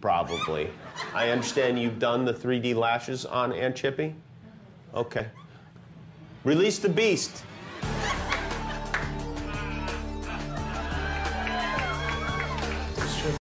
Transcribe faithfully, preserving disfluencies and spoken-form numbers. probably. I understand you've done the three D lashes on Aunt Chippy? Okay. Release the beast.